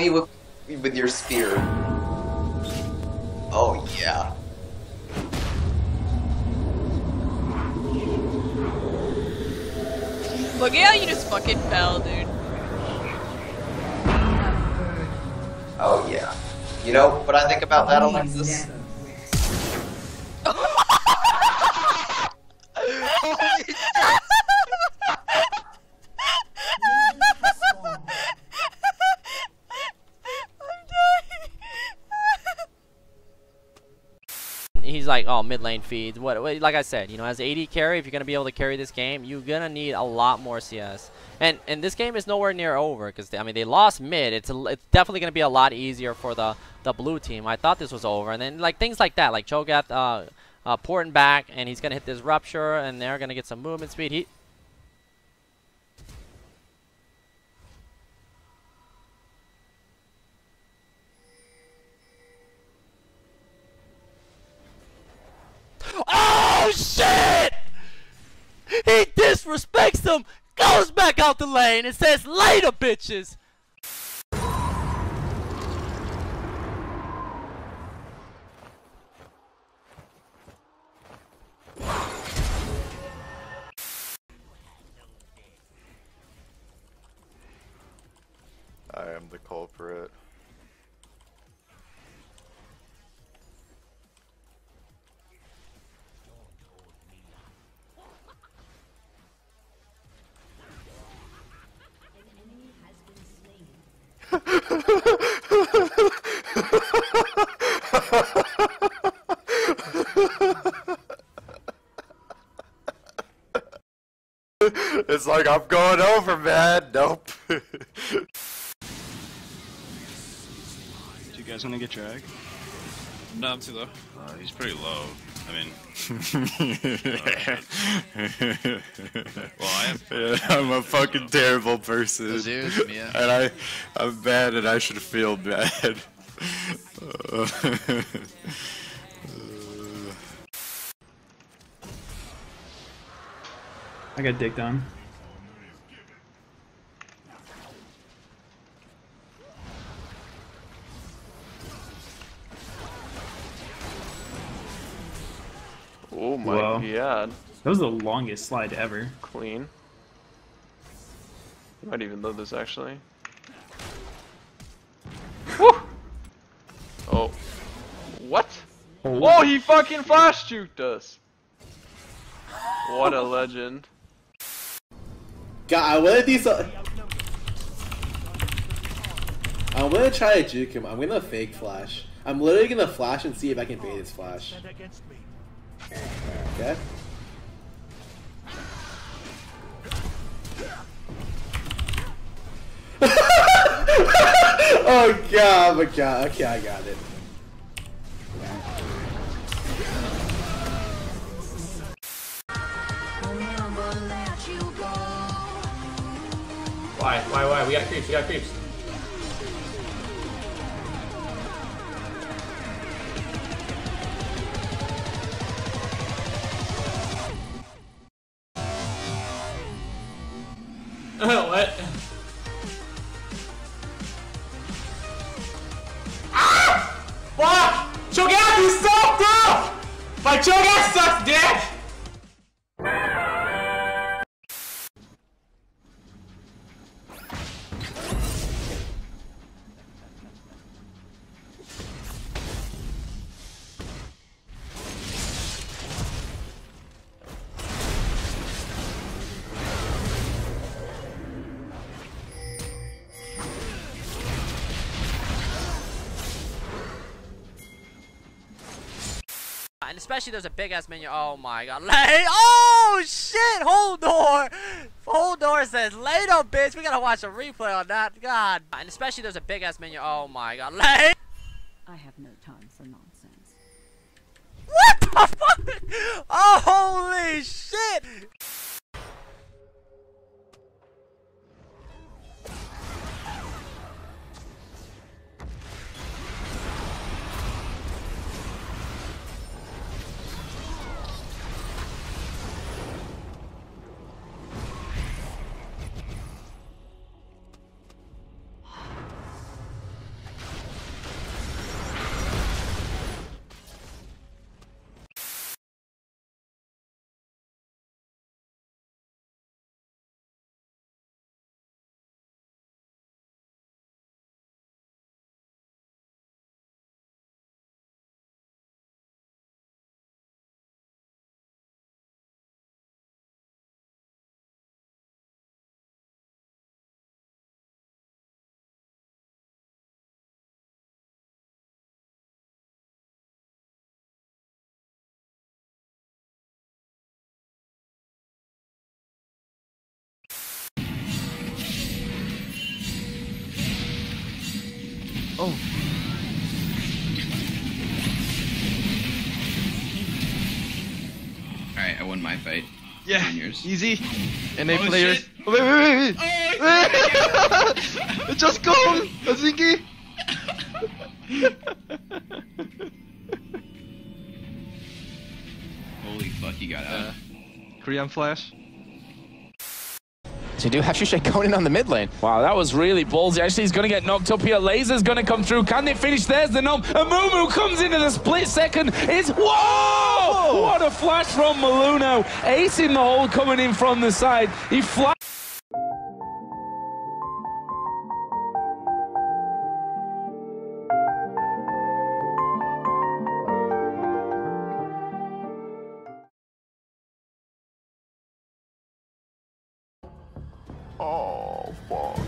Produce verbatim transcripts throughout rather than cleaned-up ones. me with with your spear. Oh yeah. Look at how you just fucking fell, dude. Oh yeah. You know what I think about that, Alexis? He's like, oh, mid lane feeds. What, what? Like I said, you know, as A D carry, if you're gonna be able to carry this game, you're gonna need a lot more C S. And and this game is nowhere near over because I mean they lost mid. It's a, it's definitely gonna be a lot easier for the the blue team. I thought this was over, and then like things like that, like Cho'Gath uh, uh, porting back, and he's gonna hit this rupture, and they're gonna get some movement speed. He Oh shit! He disrespects them, goes back out the lane and says later bitches! I am the culprit. It's like I'm going over, man. Nope. Do you guys want to get dragged? No, I'm too low. Uh, he's pretty low. I mean, uh, well, I have, yeah, I'm a fucking terrible person, Zeus, yeah. And I, I'm bad, and I should feel bad. uh, uh. I got dicked on. Oh my Whoa. God. That was the longest slide ever. Clean. You might even load this actually. Woo! Oh. What? Holy Whoa, he fucking flash juked us! What a legend. God, I wanna do so- I'm gonna try to juke him. I'm gonna fake flash. I'm literally gonna flash and see if I can bait his flash. Okay. Oh god, but god, okay, I got it. Why, why, why? We got creeps, we got creeps. What? Ah! Fuck! Cho'Gath, you sucked up! My Cho'Gath sucks dick! And especially there's a big ass minion. Oh my god. Lay oh shit! Hold door! Hold door says later bitch. We gotta watch a replay on that. God. And especially there's a big ass minion. Oh my god. Lay I have no time for nonsense. What the fuck? Oh holy shit! Oh. Alright, I won my fight. Yeah, easy. And a oh, player. Oh, wait, wait, wait. Oh, wait. Just go, Azinki. Holy fuck, he got out. Uh, Korean flash. To do Hashishay Conan on the mid lane. Wow, that was really ballsy. Actually, he's going to get knocked up here. Laser's going to come through. Can they finish? There's the gnome. Amumu comes into the split second. It's... Whoa! What a flash from Maluno. Ace in the hole coming in from the side. He flies... Oh, fuck.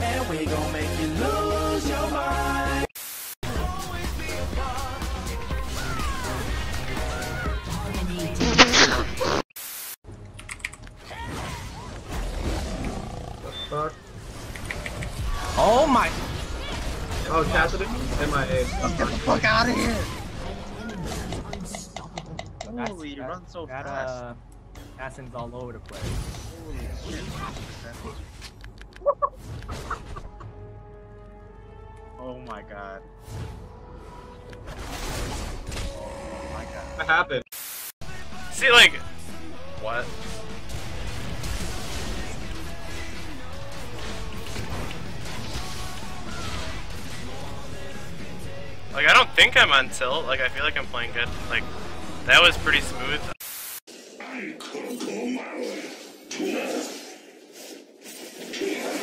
And we gon' make you lose your mind. Oh my! Oh, Cassidy, M I A. Let's get the fuck out of here! That's, Holy, you run so that, fast. Uh, Assassin's all over the place. Holy shit. Oh my god. Oh my god. What happened? See, like... What? Like, I don't think I'm on tilt. Like, I feel like I'm playing good. Like, that was pretty smooth. I could've gone my way tonight. Tonight.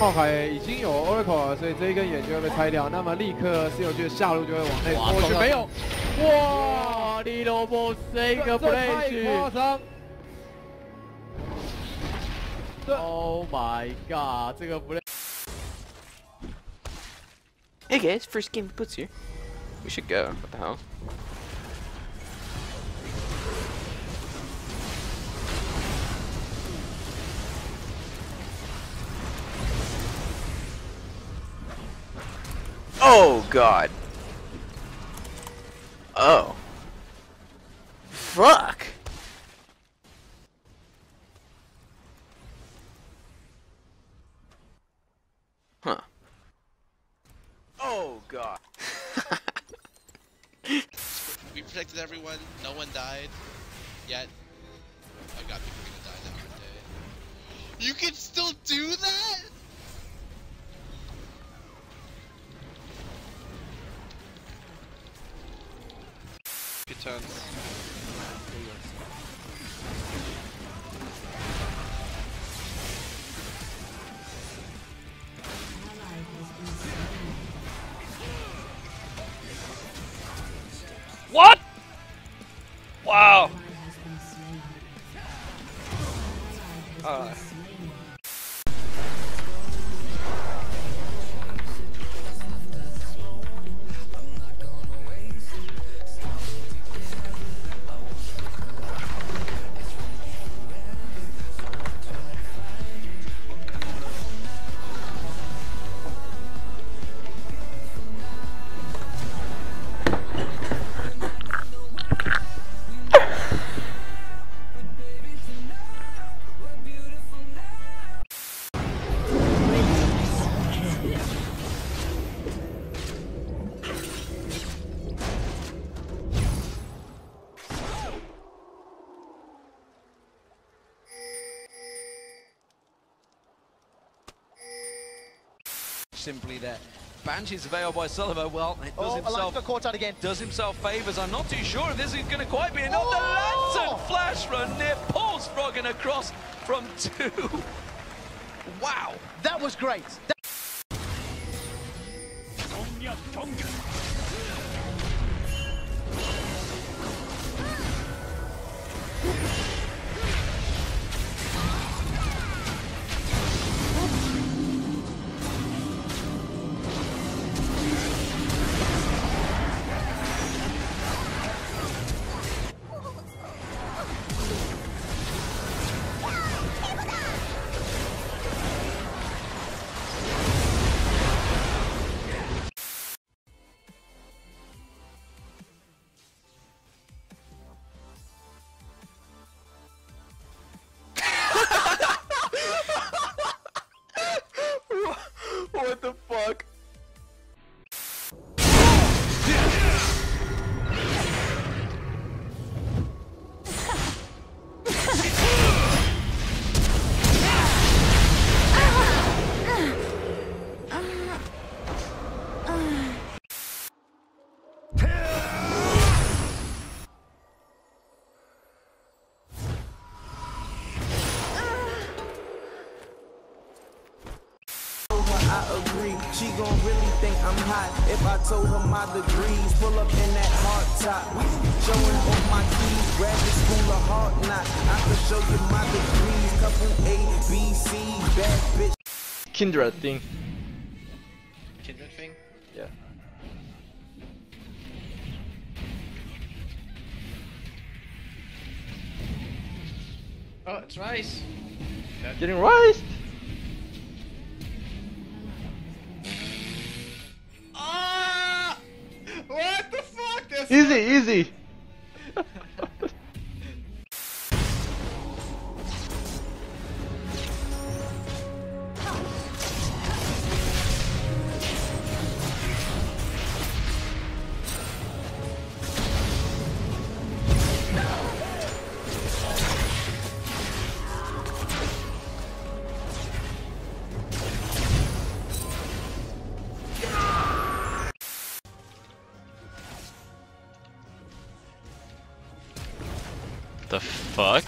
浩海已经有 Oracle， 所以这一根眼睛会被拆掉。那么立刻私有局的下路就会往内缩去。没有，哇！利罗波这个 play 去。Oh my god！ 这个 play。Hey guys, first game puts here. We should go. What the hell? Oh god. Oh. Fuck. Huh. Oh god. We protected everyone. No one died. Yet. Oh god, people are gonna die now, aren't they? You can still do that? Turns. What? Wow. Uh. Simply there. Banshee's veil by Sullivan. Well, it does oh, himself got caught out again. Does himself favors. I'm not too sure if this is going to quite be enough. Oh! The lantern flash run near Paul's frogging across from two. Wow, that was great. That She gon' really think I'm hot if I told her my degrees. Pull up in that hard top, showing off my keys. Grab the school a hard knot. I can show you my degrees. Couple A, B, C, bad bitch. Kindred thing. Kindred thing? Yeah. Oh, it's rice. That's getting rice. Easy, easy. The fuck?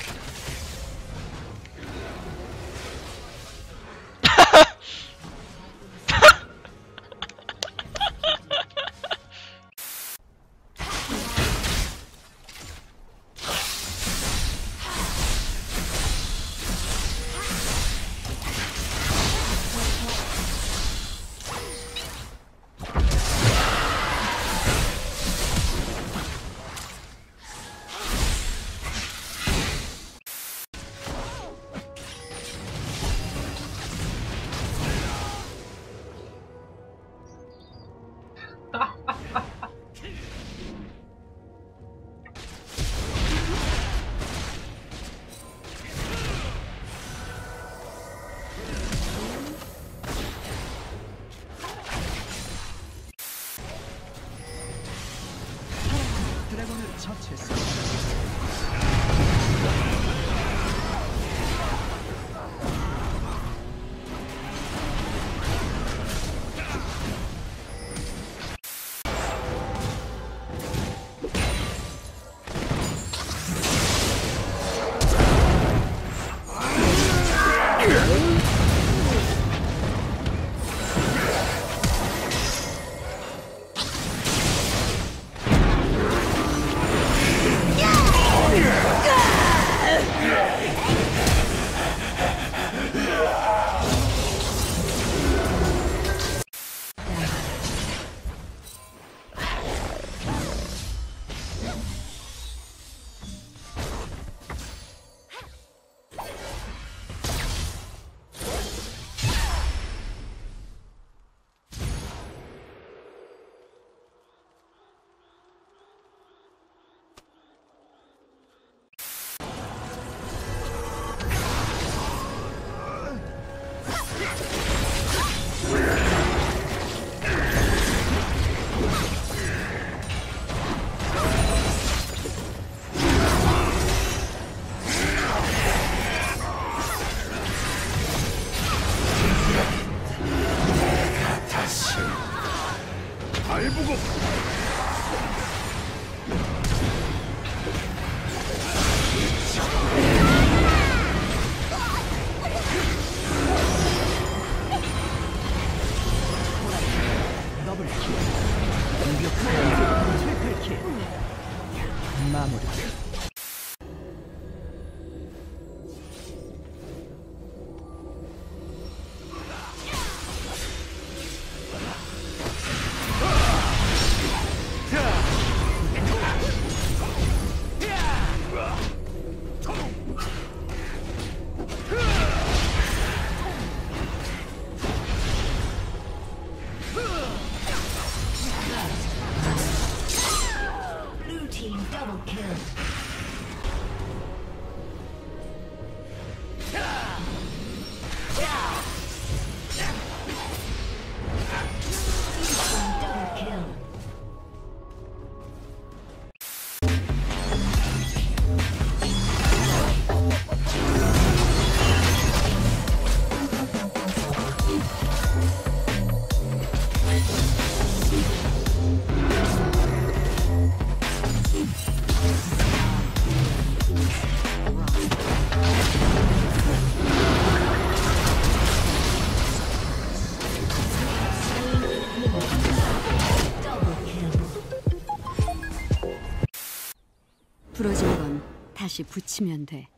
Double kill. 부러진 건 다시 붙이면 돼.